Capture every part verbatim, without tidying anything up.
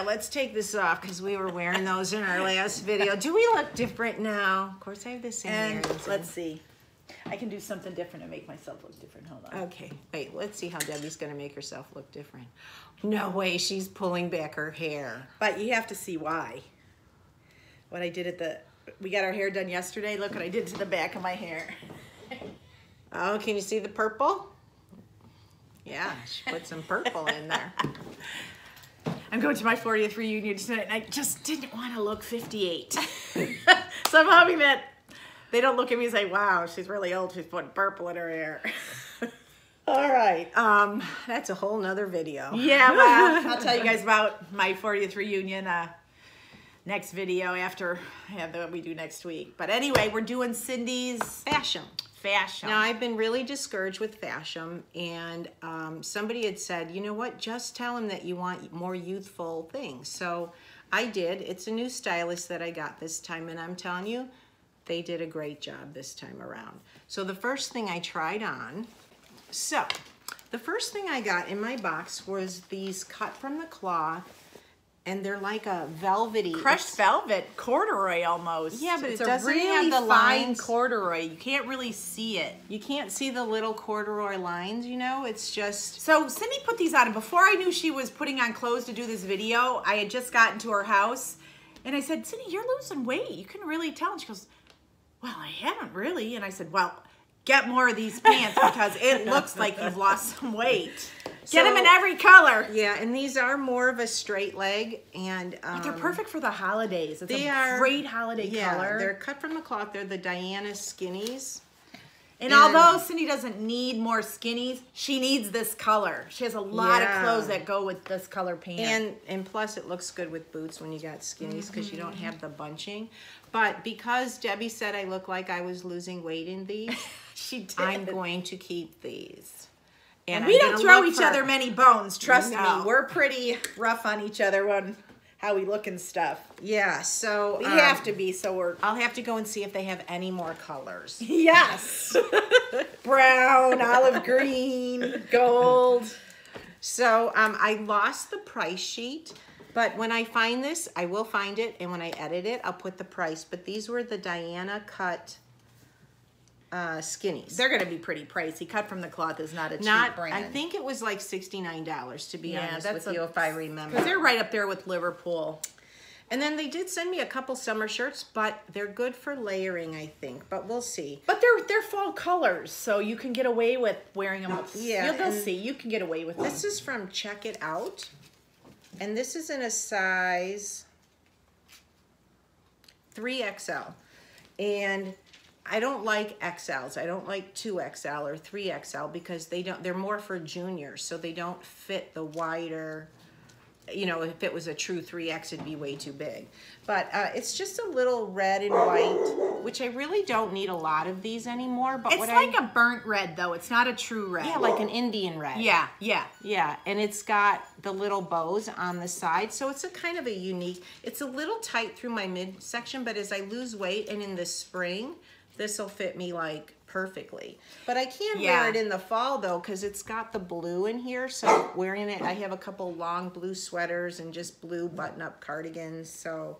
yeah, let's take this off because we were wearing those in our last video. Do we look different now? Of course, I have the same and earrings. Let's in. see. I can do something different and make myself look different. Hold on. Okay. Wait, let's see how Debbie's going to make herself look different. No way. She's pulling back her hair. But you have to see why. What I did at the... We got our hair done yesterday. Look what I did to the back of my hair. Oh, can you see the purple? Yeah, she put some purple in there. I'm going to my fortieth reunion tonight, and I just didn't want to look fifty-eight. So I'm hoping that they don't look at me and say, wow, she's really old. She's putting purple in her hair. All right. Um, that's a whole nother video. Yeah, well, I'll tell you guys about my fortieth reunion uh, next video after yeah, what we do next week. But anyway, we're doing Cindy's Fashom. Fashom. Now, I've been really discouraged with Fashom, and um, somebody had said, you know what, just tell them that you want more youthful things. So I did. It's a new stylist that I got this time, and I'm telling you, they did a great job this time around. So the first thing I tried on, so the first thing I got in my box was these Cut from the Cloth, and they're like a velvety. Crushed velvet, corduroy almost. Yeah, but it's it doesn't really have the lines. Corduroy. You can't really see it. You can't see the little corduroy lines, you know? It's just. So Cindy put these on, and before I knew she was putting on clothes to do this video, I had just gotten to her house, and I said, Cindy, you're losing weight. You couldn't really tell. And she goes, well, I haven't really. And I said, well, get more of these pants because it looks like you've lost some weight. Get them in every color. Yeah, and these are more of a straight leg, and um, but they're perfect for the holidays. It's they a are great holiday yeah, color. They're Cut from the Cloth. They're the Diana skinnies. And, and although Cindy doesn't need more skinnies, she needs this color. She has a lot yeah. of clothes that go with this color pant. And and plus, it looks good with boots when you got skinnies because mm-hmm. you don't have the bunching. But because Debbie said I look like I was losing weight in these, she did. I'm going to keep these. And, and we don't throw each other many bones, trust me. We're pretty rough on each other on how we look and stuff. Yeah, so we um, have to be. So we're. I'll have to go and see if they have any more colors. Yes, brown, olive green, gold. So um, I lost the price sheet, but when I find this, I will find it, and when I edit it, I'll put the price. But these were the Diana Cut. Uh, skinnies. They're going to be pretty pricey. Cut from the Cloth is not a not, cheap brand. I think it was like sixty-nine dollars to be yeah, honest that's with a, you if I remember. Because they're right up there with Liverpool. And then they did send me a couple summer shirts, but they're good for layering, I think. But we'll see. But they're they're fall colors, so you can get away with wearing them. Yeah. You'll see. You can get away with them. This is from Check It Out. And this is in a size three X L. And I don't like X Ls. I don't like two X L or three X L because they don't, they're more for juniors, so they don't fit the wider, you know, if it was a true three X, it'd be way too big. But uh, it's just a little red and white, which I really don't need a lot of these anymore. But it's what like I, a burnt red, though. It's not a true red. Yeah, like an Indian red. Yeah, yeah. Yeah, and it's got the little bows on the side, so it's a kind of a unique, it's a little tight through my midsection, but as I lose weight and in the spring, this will fit me like perfectly. But I can yeah. wear it in the fall though because it's got the blue in here. So wearing it, I have a couple long blue sweaters and just blue button-up cardigans. So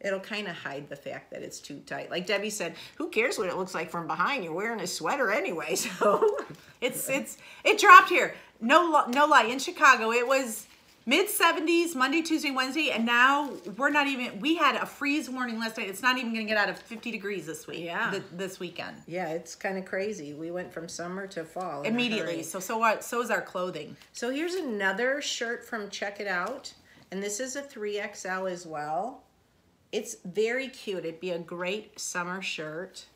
it'll kind of hide the fact that it's too tight. Like Debbie said, who cares what it looks like from behind? You're wearing a sweater anyway. So it's it's it dropped here. No, no lie. In Chicago, it was mid seventies, Monday, Tuesday, Wednesday, and now we're not even, we had a freeze warning last night. It's not even going to get out of fifty degrees this week, yeah. th this weekend. Yeah, it's kind of crazy. We went from summer to fall. Immediately. So so what? So is our clothing. So here's another shirt from Check It Out, and this is a three X L as well. It's very cute. It'd be a great summer shirt.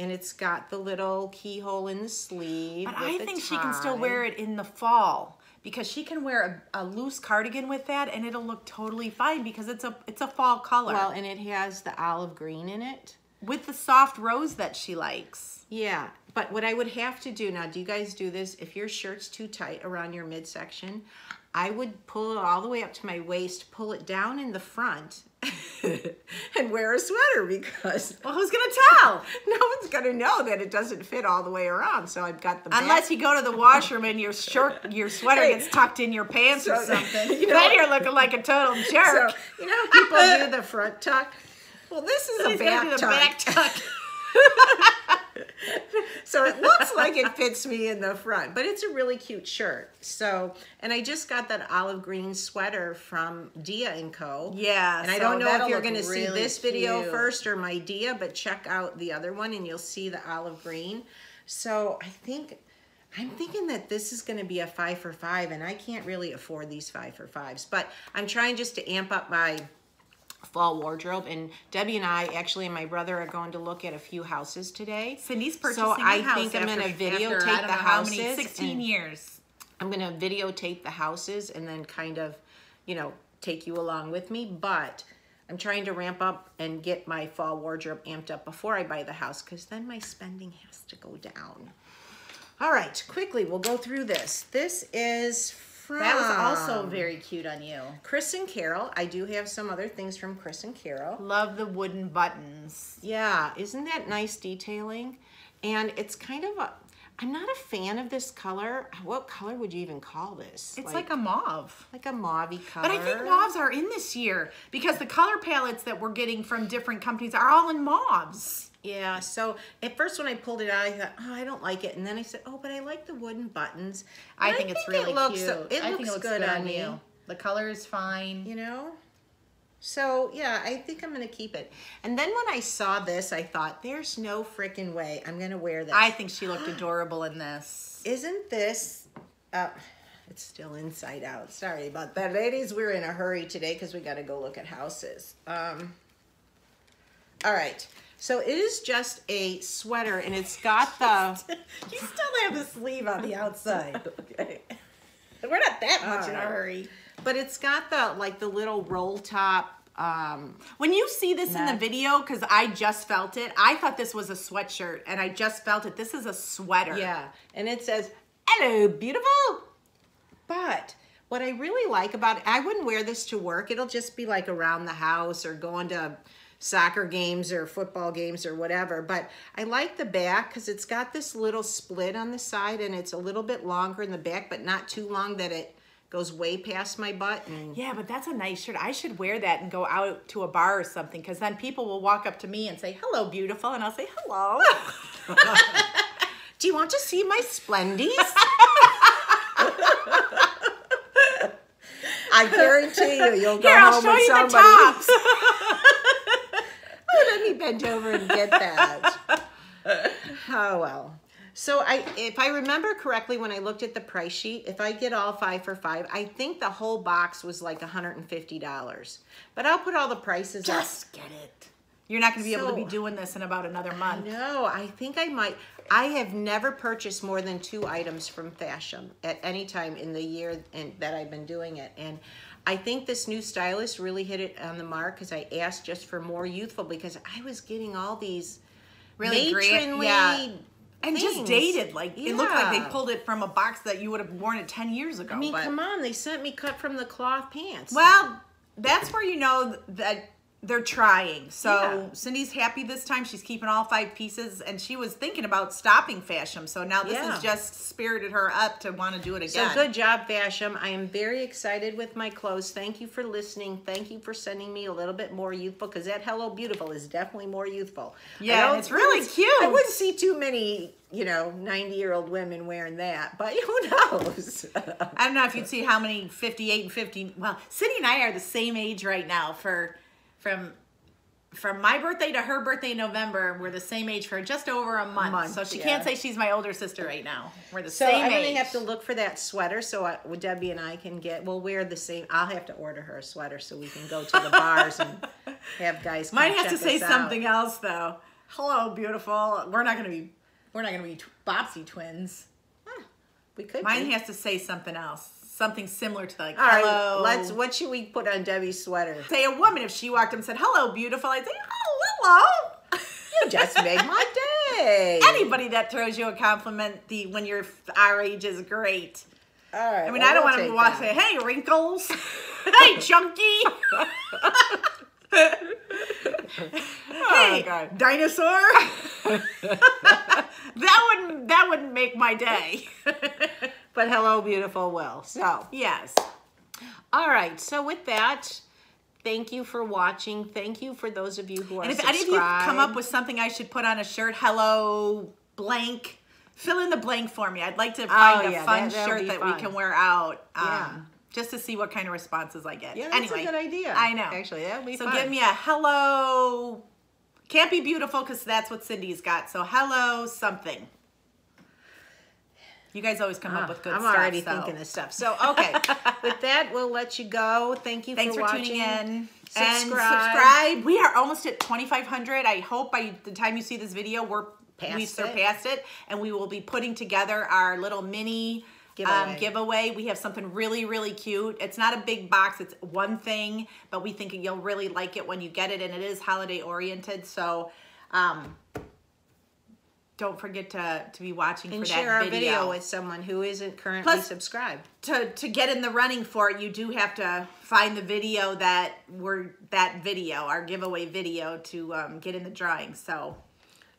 And it's got the little keyhole in the sleeve. But I think she can still wear it in the fall. Because she can wear a, a loose cardigan with that, and it'll look totally fine because it's a it's a fall color. Well, and it has the olive green in it with the soft rose that she likes. Yeah, but what I would have to do now, do you guys do this? If your shirt's too tight around your midsection, I would pull it all the way up to my waist, pull it down in the front. and wear a sweater because... Well, who's going to tell? No one's going to know that it doesn't fit all the way around. So I've got the... Unless you go to the washroom and your shirt, your sweater hey. gets tucked in your pants so, or something. You know, then you're looking like a total jerk. So, you know how people do the front tuck? Well, this is so a back tuck. Back tuck. So it looks like it fits me in the front, but it's a really cute shirt. So, and I just got that olive green sweater from Dia and Co. Yeah. And I so don't know if you're going to really see this video cute. first or my Dia, but check out the other one and you'll see the olive green. So I think, I'm thinking that this is going to be a five for five and I can't really afford these five for fives, but I'm trying just to amp up my fall wardrobe, and Debbie and I actually and my brother are going to look at a few houses today. Cindy's purchasing so I a house think I'm after, gonna videotape after, I don't the know houses how many, sixteen years. I'm gonna videotape the houses and then kind of, you know, take you along with me, but I'm trying to ramp up and get my fall wardrobe amped up before I buy the house because then my spending has to go down. All right, quickly we'll go through this. This is That was also very cute on you. Chris and Carol. I do have some other things from Chris and Carol. Love the wooden buttons. Yeah, isn't that nice detailing? And it's kind of a, I'm not a fan of this color. What color would you even call this? It's like, like a mauve. Like a mauvey color. But I think mauves are in this year because the color palettes that we're getting from different companies are all in mauves. Yeah, so at first when I pulled it out, I thought, oh, I don't like it. And then I said, oh, but I like the wooden buttons. I think, I think it's really it looks, cute. It I looks, think it looks good, good on you. you. The color is fine. You know? So, yeah, I think I'm going to keep it. And then when I saw this, I thought, there's no freaking way I'm going to wear this. I think she looked adorable in this. Isn't this... Uh, it's still inside out. Sorry about that. Ladies, we're in a hurry today because we got to go look at houses. Um, all right. So it is just a sweater, and it's got the... You still have the sleeve on the outside. Okay. We're not that much uh, in a hurry. But it's got the, like, the little roll top. Um, when you see this neck. in the video, because I just felt it, I thought this was a sweatshirt, and I just felt it. This is a sweater. Yeah, and it says, hello, beautiful. But... what I really like about it, I wouldn't wear this to work. It'll just be like around the house or going to soccer games or football games or whatever. But I like the back because it's got this little split on the side and it's a little bit longer in the back, but not too long that it goes way past my butt. And yeah, but that's a nice shirt. I should wear that and go out to a bar or something because then people will walk up to me and say, hello, beautiful. And I'll say, hello. Do you want to see my splendies? I guarantee you, you'll go Here, home with somebody. I'll show you the tops. Oh, let me bend over and get that. Oh, well. So I, if I remember correctly, when I looked at the price sheet, if I get all five for five, I think the whole box was like one hundred fifty dollars. But I'll put all the prices Just up. Just get it. You're not going to be so, able to be doing this in about another month. No, I think I might. I have never purchased more than two items from Fashom at any time in the year and, that I've been doing it. And I think this new stylist really hit it on the mark because I asked just for more youthful because I was getting all these really matronly yeah. And things. Just dated. Like yeah. It looked like they pulled it from a box that you would have worn it ten years ago. I mean, but, come on. They sent me cut from the cloth pants. Well, that's where you know that... they're trying. So yeah. Cindy's happy this time. She's keeping all five pieces, and she was thinking about stopping Fashom. So now this yeah. has just spirited her up to want to do it again. So good job, Fashom. I am very excited with my clothes. Thank you for listening. Thank you for sending me a little bit more youthful, because that Hello Beautiful is definitely more youthful. Yeah, it's really was, cute. I wouldn't see too many... you know, ninety-year-old women wearing that, but who knows? I don't know if you'd see how many fifty-eight and fifty. Well, Cindy and I are the same age right now. For from from my birthday to her birthday in November, we're the same age for just over a month. A month so she yeah. can't say she's my older sister right now. We're the so same I'm age. So I'm gonna have to look for that sweater. So I, Debbie and I can get. We'll wear the same. I'll have to order her a sweater so we can go to the bars and have guys. Come Might have check to say something out. else though. Hello, beautiful. We're not gonna be. We're not going to be Bobsey twins. Huh. We could Mine be. has to say something else. Something similar to like, All hello. Right, let's, what should we put on Debbie's sweater? Say a woman, if she walked up and said, hello, beautiful, I'd say, oh, hello. You just made my day. Anybody that throws you a compliment the when you're our age is great. All right. I mean, well, I don't we'll want to walk and say, hey, wrinkles. Hey, chunky. Hey, oh, God. Dinosaur! That wouldn't that wouldn't make my day. But hello, beautiful Will. So yes. All right. So with that, thank you for watching. Thank you for those of you who are and if subscribed. Any of you come up with something I should put on a shirt, hello blank, fill in the blank for me. I'd like to find oh, yeah, a fun that, shirt that fun. we can wear out. Um, yeah. Just to see what kind of responses I get. Yeah, that's anyway, a good idea. I know. Actually, that would be so fun. So give me a hello. Can't be beautiful because that's what Cindy's got. So hello something. You guys always come oh, up with good I'm stuff. I'm already so. thinking of stuff. So, okay. With that, we'll let you go. Thank you Thanks for, for watching. Tuning in. Subscribe. And subscribe. We are almost at twenty-five hundred. I hope by the time you see this video, we're, we've surpassed it. it. And we will be putting together our little mini Giveaway. Um, giveaway. We have something really, really cute. It's not a big box. It's one thing, but we think you'll really like it when you get it, and it is holiday oriented. So um, don't forget to, to be watching and for that video. And share our video with someone who isn't currently Plus, subscribed. To, to get in the running for it, you do have to find the video that we're, that video, our giveaway video to um, get in the drawing. So,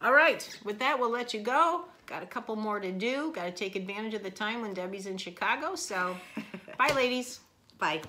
all right. With that, we'll let you go. Got a couple more to do. Got to take advantage of the time when Debbie's in Chicago. So, bye, ladies. Bye.